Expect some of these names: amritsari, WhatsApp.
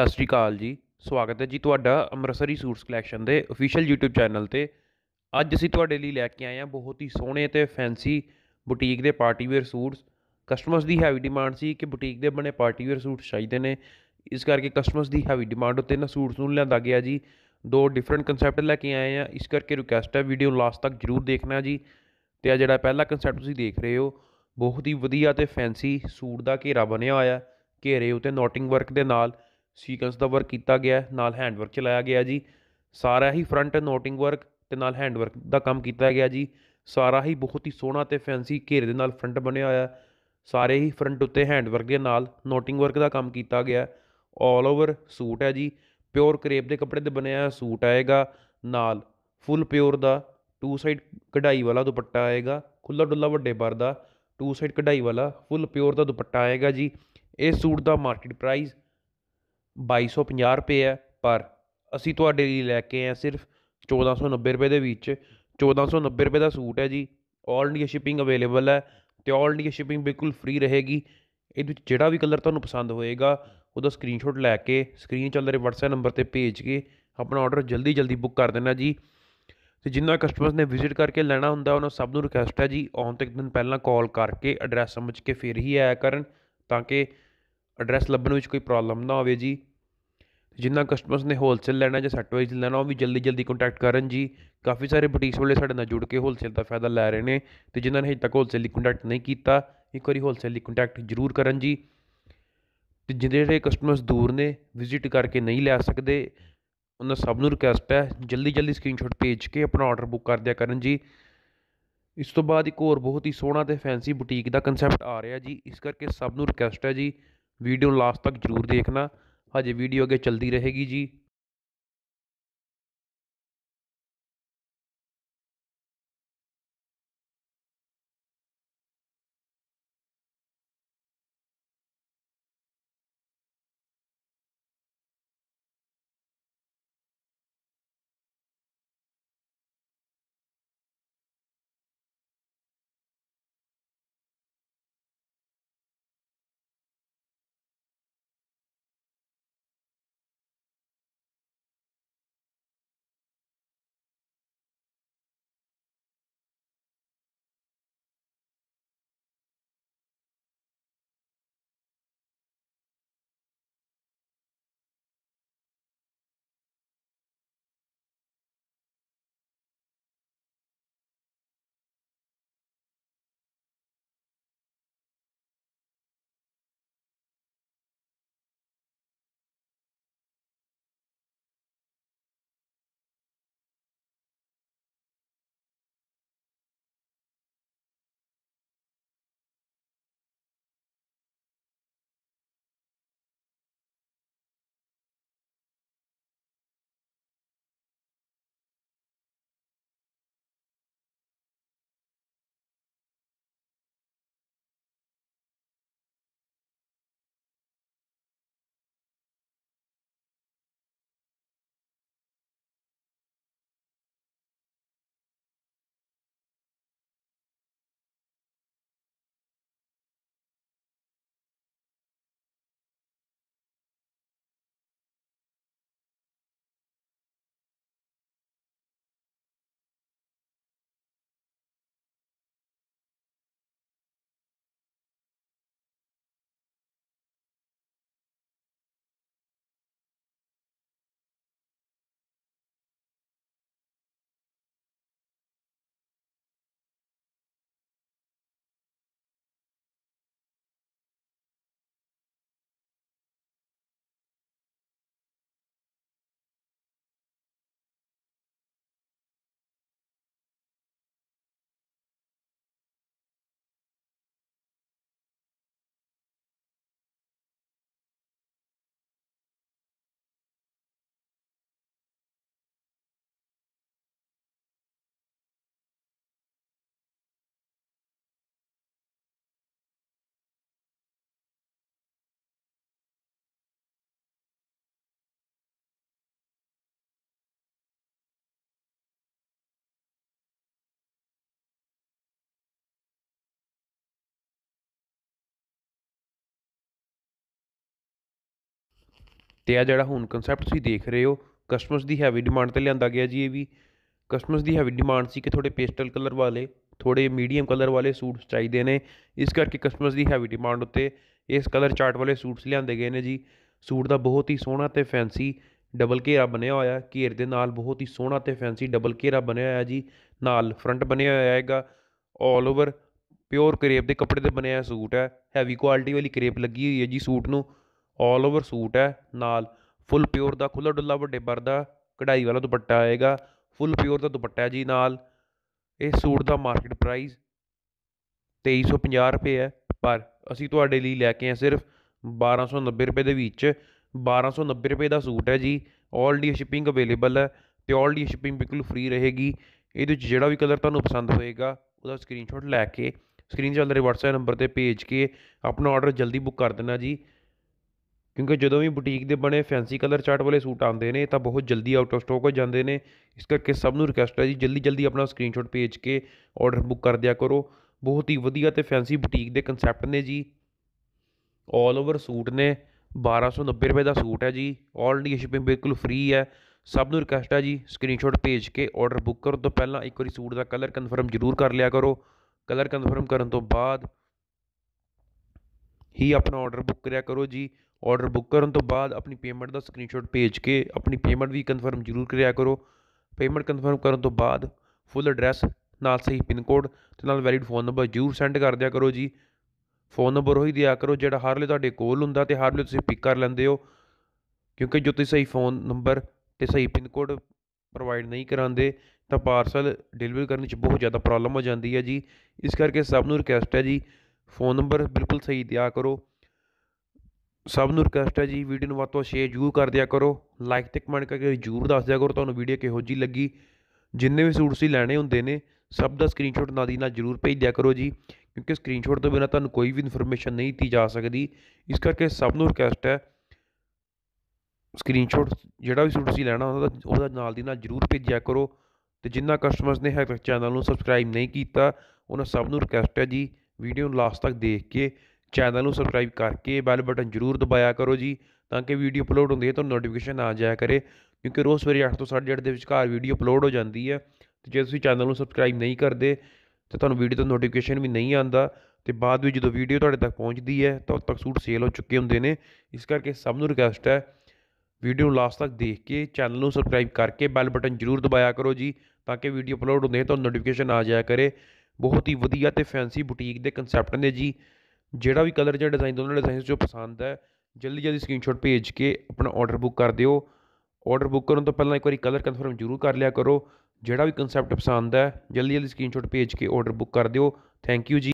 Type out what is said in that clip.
सत श्री अकाल जी, स्वागत है जी तुहाडा अमृतसरी सूट्स कलैक्शन के ऑफिशियल यूट्यूब चैनल पर। अज असीं तुहाडे लई लैके आए हैं बहुत ही सोहणे ते फैंसी बुटीक के पार्टीवेयर सूट्स। कस्टमर्स की हैवी डिमांड सी कि बुटीक के बने पार्टीवेयर सूट्स चाहिए ने, इस करके कस्टमर्स की हैवी डिमांड उत्ते इन्हां सूट्स नूं लिआंदा गया जी। दो डिफरेंट कंसैप्ट लैके आए हैं, इस करके रिक्वेस्ट है वीडियो लास्ट तक जरूर देखना जी। तो जिहड़ा पहला कंसैप्ट तुसीं देख रहे हो बहुत ही वधिया ते फैंसी सूट का घेरा बनिया होया, घेरे उत्ते नॉटिंग वर्क के नाल सीकेंस का वर्क किया गया, नाल हैंड वर्क चलाया गया जी। सारा ही फ्रंट नोटिंग वर्क ते नाल हैंड वर्क का काम किया गया जी। सारा ही बहुत ही सोहना ते फैंसी घेरे दे नाल फ्रंट बनिया होया, सारे ही फ्रंट उत्ते हैंड वर्क के नाल नोटिंग वर्क का काम किया गया। ऑल ओवर सूट है जी, प्योर करेप के कपड़े से बनया सूट आएगा, नाल फुल प्योर का टू साइड कढ़ाई वाला दुपट्टा आएगा, खुला डुला वड्डे बार का टू साइड कढ़ाई वाला फुल प्योर का दुपट्टा आएगा जी। इस सूट का मार्केट प्राइस 2250 रुपये है, पर असी तुहाडे लई लैके आए सिर्फ 1490 रुपये के बीच। 1490 रुपये का सूट है जी। ऑल इंडिया शिपिंग अवेलेबल है, तो ऑल इंडिया शिपिंग बिल्कुल फ्री रहेगी। ये जोड़ा भी कलर तुम्हें पसंद होएगा वह स्क्रीनशॉट लैके स्क्रीन चल रहे WhatsApp नंबर पर भेज के अपना ऑर्डर जल्दी जल्दी बुक कर देना जी। तो जिन्होंने कस्टमर्स ने विजिट करके लेना होंगे उन्होंने सब नूं रिक्वेस्ट है जी, आने तो एक दिन पहला कॉल करके एड्रैस समझ के फिर ही आया करन, ताकि एड्रैस लभण विच कोई प्रॉब्लम ना होवे जी। जिन्ना कस्टमर्स ने होलसेल लेना या सैट वाइज लेना वह भी जल्दी जल्दी कॉन्टैक्ट करन जी। काफ़ी सारे बुटीक्स वाले साडे नाल जुड़ के होलसेल का फायदा लै रहे हैं, तो जिन्होंने अजे तक होलसेल कॉन्टैक्ट नहीं किया एक बार होलसेल कॉन्टैक्ट जरूर करन जी। तो जिहड़े कस्टमर्स दूर ने विजिट करके नहीं लै सकते उन्हां सब नूं रिक्वेस्ट है जल्दी जल्दी स्क्रीनशॉट भेज के अपना ऑर्डर बुक कर दिया करन जी। इस तो बाद एक होर बहुत ही सोहना ते फैंसी बुटीक का कंसैप्ट आ रहा जी, इस करके सब नूं रिक्वेस्ट है जी वीडियो लास्ट तक जरूर देखना, हजे वीडियो आगे चलती रहेगी जी। तो आ जिहड़ा हुण कंसैप्ट तुसीं देख रहे हो कस्टमर्स की हैवी डिमांड ते लिआंदा गया जी। ये भी कस्टमर्स की हैवी डिमांड सी कि थोड़े पेस्टल कलर वाले थोड़े मीडियम कलर वाले सूट्स चाहिए ने, इस करके कस्टमर्स की हैवी डिमांड उत्ते इस कलर चार्ट वाले सूट्स लिआंदे गए ने जी। सूट का बहुत ही सोहना तो फैंसी डबल घेरा बनया होया, घेर के नाल बहुत ही सोहना तो फैंसी डबल घेरा बनया होया जी, नाल फ्रंट बनया होया हैगा। ऑल ओवर प्योर करेप के कपड़े से बनया सूट है, हैवी क्वालिटी वाली करेप लगी हुई है जी सूट नूं। ऑल ओवर सूट है, नाल फुल प्योर का खुला डुला वड्डे बर दा कढ़ाई वाला दुपट्टा आएगा, फुल प्योर का दुपट्टा जी नाल। इस सूट का मार्केट प्राइस 2350 रुपये है, पर असी तुहाडे लई लैके आए सिर्फ 1290 रुपये दे विच। 1290 रुपये का सूट है जी। ऑल इंडिया शिपिंग अवेलेबल है, तो ऑल इंडिया शिपिंग बिल्कुल फ्री रहेगी। ये जोड़ा भी कलर तुहानूं पसंद होएगा उसका स्क्रीनशॉट लैके स्क्रीन चल रहे WhatsApp नंबर पर भेज के अपना ऑर्डर जल्दी बुक कर देना जी, क्योंकि जो भी बुटीक के बने फैंसी कलर चार्ट वाले सूट आते हैं तो बहुत जल्दी आउट ऑफ स्टॉक हो जाते हैं। इस करके सबनों रिक्वेस्ट है जी जल्दी जल्दी अपना स्क्रीनशॉट भेज के ऑर्डर बुक कर दिया करो। बहुत ही वधिया तो फैंसी बुटीक के कंसैप्ट ने जी। ऑल ओवर सूट ने 1290 रुपये का सूट है जी। ऑल इंडिया शिपिंग बिल्कुल फ्री है। सबनों रिक्वेस्ट है जी स्क्रीनशॉट भेज के ऑर्डर बुक करो तो पहला एक बार सूट का कलर कन्फर्म जरूर कर लिया करो। कलर कन्फर्म करने तो बाद ही अपना ऑर्डर बुक कराया करो जी। ऑर्डर बुक करने तो बाद अपनी पेमेंट का स्क्रीनशॉट भेज के अपनी पेमेंट भी कन्फर्म जरूर कराया करो। पेमेंट कन्फर्म करने तो बाद फुल एड्रैस नाल सही पिन कोड ते नाल वैलिड फोन नंबर जरूर सेंड कर दिया करो जी। फोन नंबर वही दिया करो जिहड़ा हर वेले तुहाडे कोल हुंदा ते हर वेले तुसीं पिक कर लैंदे हो, क्योंकि जो तुसीं सही फोन नंबर ते सही पिन कोड प्रोवाइड नहीं करांदे तो पार्सल डिलीवर करने में बहुत ज़्यादा प्रॉब्लम हो जाती है जी। इस करके सबनों रिक्वेस्ट है जी फोन नंबर बिल्कुल सही दिया करो। सबनों रिक्वेस्ट है जी वीडियो में तो शेयर जरूर कर दिया करो, लाइक तो कमेंट करके जरूर दस दिया करो तुहानूं वीडियो किहो जी लगी। जिन्ने भी सूट तुसीं लैणे हुंदे ने सब का स्क्रीनशॉट नाल दी नाल जरूर भेज दिया करो जी, क्योंकि स्क्रीनशॉट तो बिना तुहानूं कोई भी इन्फॉर्मेशन नहीं दी जा सकती। इस करके सबनों रिक्वेस्ट है स्क्रीनशॉट जिहड़ा भी सूट तुसीं लैणा उहदा नाल दी नाल जरूर भेजिया करो। तो जिन्ना कस्टमर्स ने हर चैनल को सबसक्राइब नहीं किया उन्हें सबनों रिक्वेस्ट है जी वीडियो लास्ट तक देख के चैनल को सबसक्राइब करके बैल बटन जरूर दबाया करो जी, ताकि वीडियो अपलोड होती है तो नोटिफिकेशन आ जाया करे, क्योंकि रोज़ सवेरे 8 तो 8:30 के विचकार वीडियो अपलोड हो जाती है। तो जो तुम चैनल को सबसक्राइब नहीं करते तो तुम्हें वीडियो का नोटिफिकेशन भी नहीं आता, तो बाद में जो वीडियो तुहाडे तक पहुँचती है तो तब तक सूट सेल हो चुके होंगे ने। इस करके सबनों रिक्वेस्ट है वीडियो लास्ट तक देख के चैनल को सब्सक्राइब करके बैल बटन जरूर दबाया करो जी, ताकि वीडियो अपलोड होने तो नोटिफिकेशन आ जाया करे। बहुत ही वधिया ते फैंसी बुटीक के कंसैप्ट ने जी। जिहड़ा भी कलर जिहड़ा डिज़ाइन दोनों डिज़ाइन जो पसंद है जल्दी जल्दी स्क्रीनशॉट भेज के अपना ऑर्डर बुक कर दिओ। ऑर्डर बुक करने तो पहले एक बार कलर कन्फर्म जरूर कर लिया करो। जिहड़ा भी कंसैप्ट पसंद है जल्दी जल्दी स्क्रीनशॉट भेज के ऑर्डर बुक कर दिओ। Thank you ji.